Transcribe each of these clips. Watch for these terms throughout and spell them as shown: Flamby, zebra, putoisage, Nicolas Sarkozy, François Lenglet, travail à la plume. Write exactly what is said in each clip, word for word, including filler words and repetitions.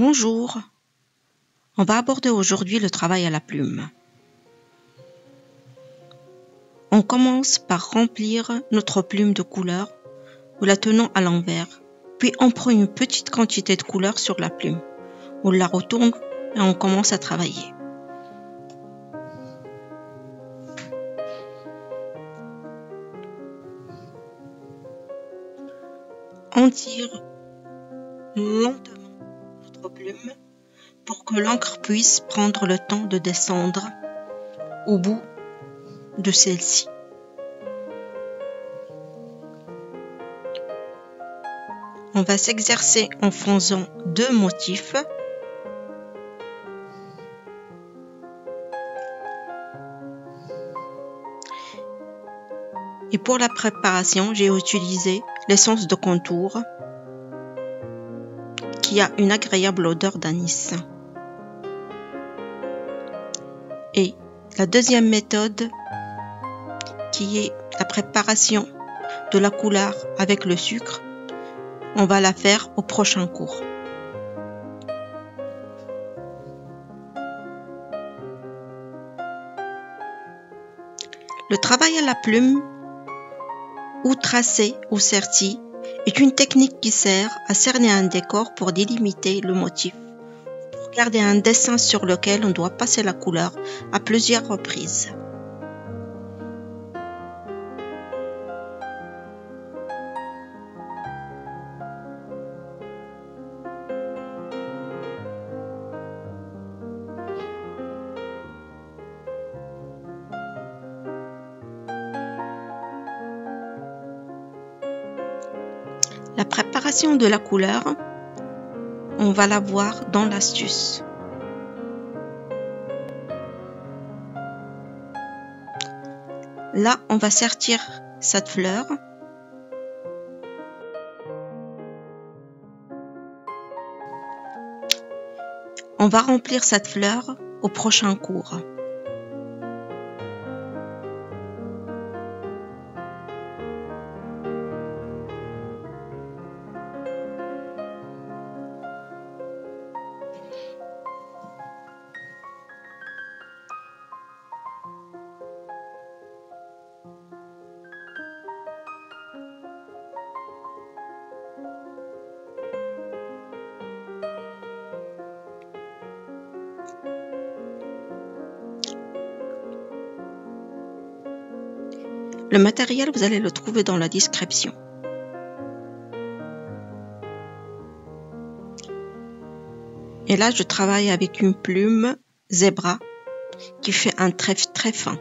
Bonjour, on va aborder aujourd'hui le travail à la plume. On commence par remplir notre plume de couleur en la tenant à l'envers, puis on prend une petite quantité de couleur sur la plume, on la retourne et on commence à travailler. On tire lentement notre plume pour que l'encre puisse prendre le temps de descendre au bout de celle-ci. On va s'exercer en faisant deux motifs. Et pour la préparation, j'ai utilisé l'essence de contour qui a une agréable odeur d'anis. Et la deuxième méthode qui est la préparation de la couleur avec le sucre, on va la faire au prochain cours. Le travail à la plume ou tracé ou serti est une technique qui sert à cerner un décor pour délimiter le motif, pour garder un dessin sur lequel on doit passer la couleur à plusieurs reprises. La préparation de la couleur, on va la voir dans l'astuce. Là, on va sertir cette fleur. On va remplir cette fleur au prochain cours. Le matériel, vous allez le trouver dans la description. Et là, je travaille avec une plume zebra qui fait un trèfle très fin.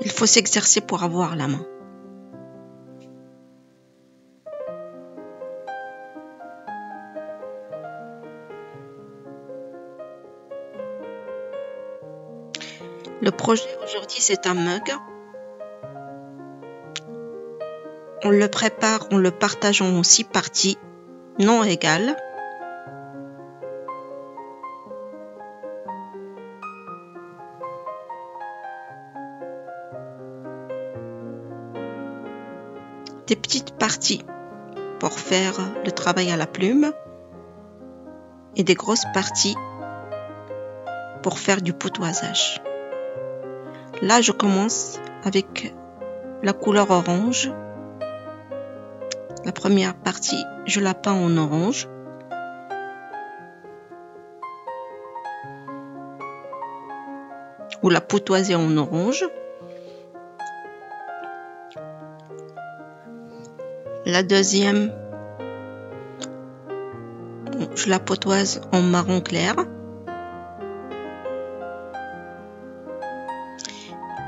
Il faut s'exercer pour avoir la main. Le projet aujourd'hui, c'est un mug. On le prépare en le partageant en six parties non égales. Des petites parties pour faire le travail à la plume et des grosses parties pour faire du potoisage. Là, je commence avec la couleur orange. La première partie, je la peins en orange. Ou la potoiser en orange. La deuxième, je la potoise en marron clair.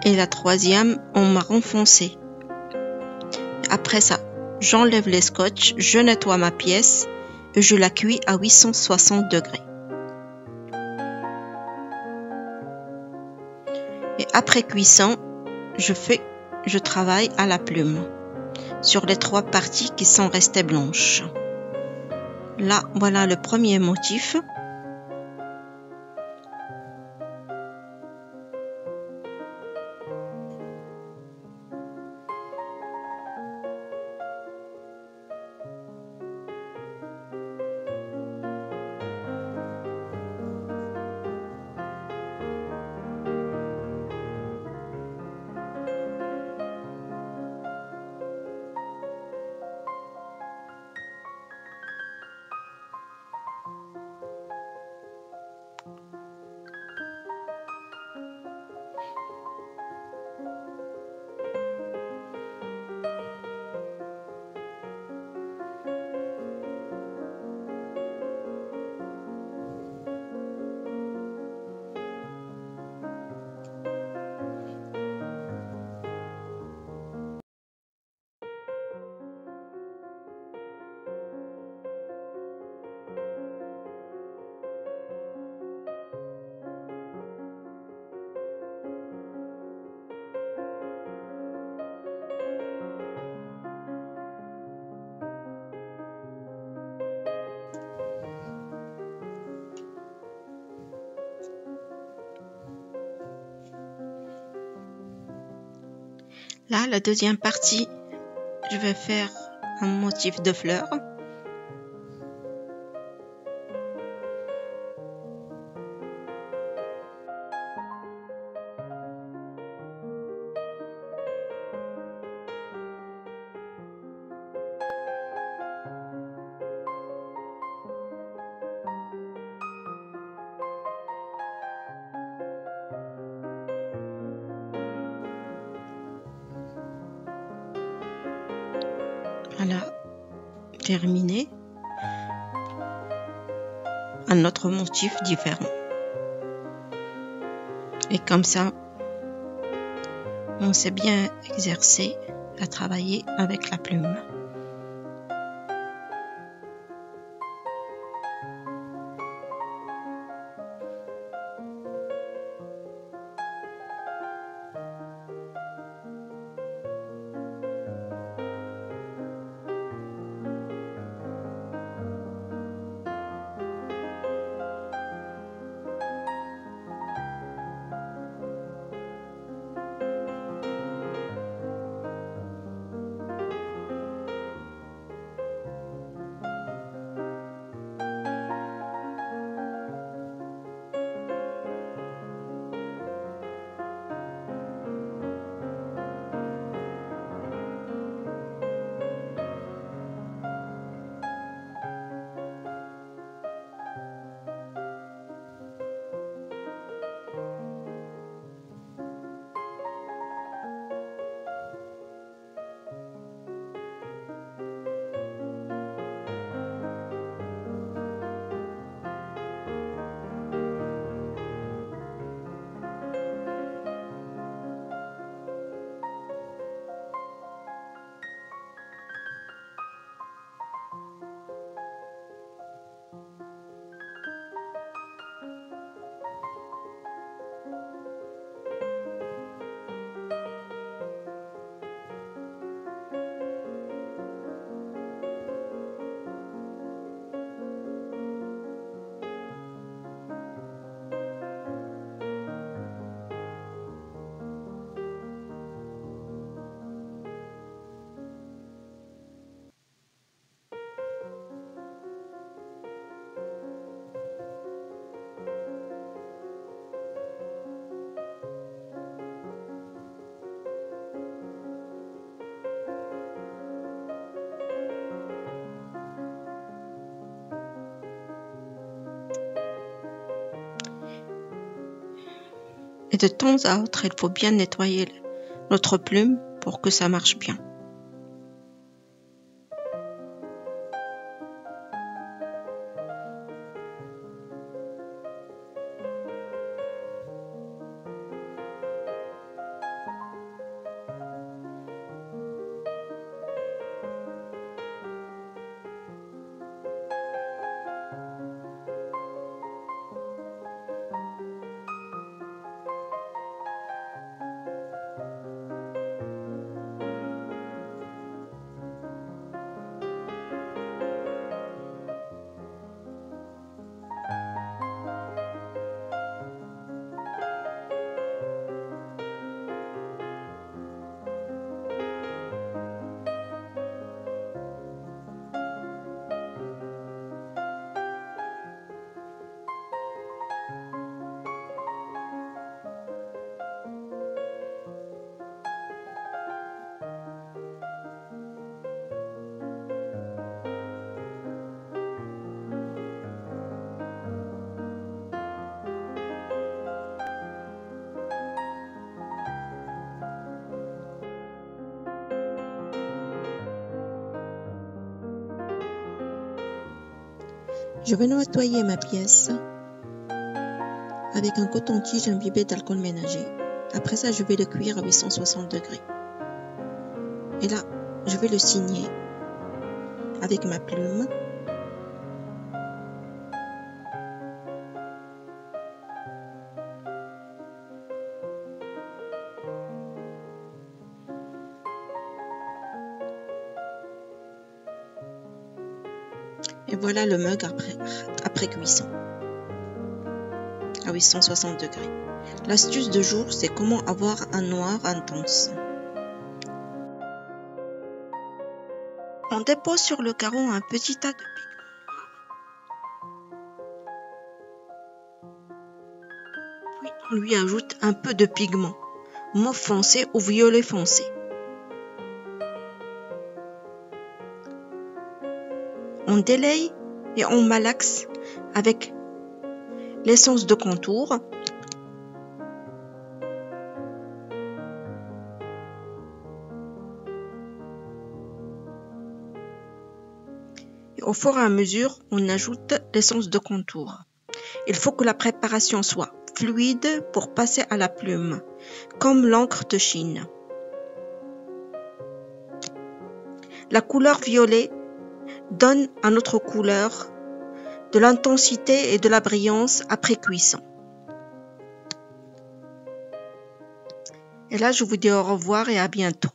Et la troisième en marron foncé. Après ça, j'enlève les scotch, je nettoie ma pièce et je la cuis à huit cent soixante degrés. Et après cuisson, je fais je travaille à la plume sur les trois parties qui sont restées blanches. Là, voilà le premier motif. Là, la deuxième partie, je vais faire un motif de fleurs. Voilà, terminé. Un autre motif différent. Et comme ça, on s'est bien exercé à travailler avec la plume. Et de temps à autre, il faut bien nettoyer notre plume pour que ça marche bien. Je vais nettoyer ma pièce avec un coton-tige et un imbibé d'alcool ménager. Après ça, je vais le cuire à huit cent soixante degrés. Et là, je vais le signer avec ma plume. Et voilà le mug après, après cuisson à huit cent soixante degrés. L'astuce de jour, c'est comment avoir un noir intense. On dépose sur le carreau un petit tas de pigments. Puis on lui ajoute un peu de pigment, mauve foncé ou violet foncé. On délaye et on malaxe avec l'essence de contour. Et au fur et à mesure, on ajoute l'essence de contour. Il faut que la préparation soit fluide pour passer à la plume, comme l'encre de Chine. La couleur violet donne à notre couleur de l'intensité et de la brillance après cuisson. Et là, je vous dis au revoir et à bientôt.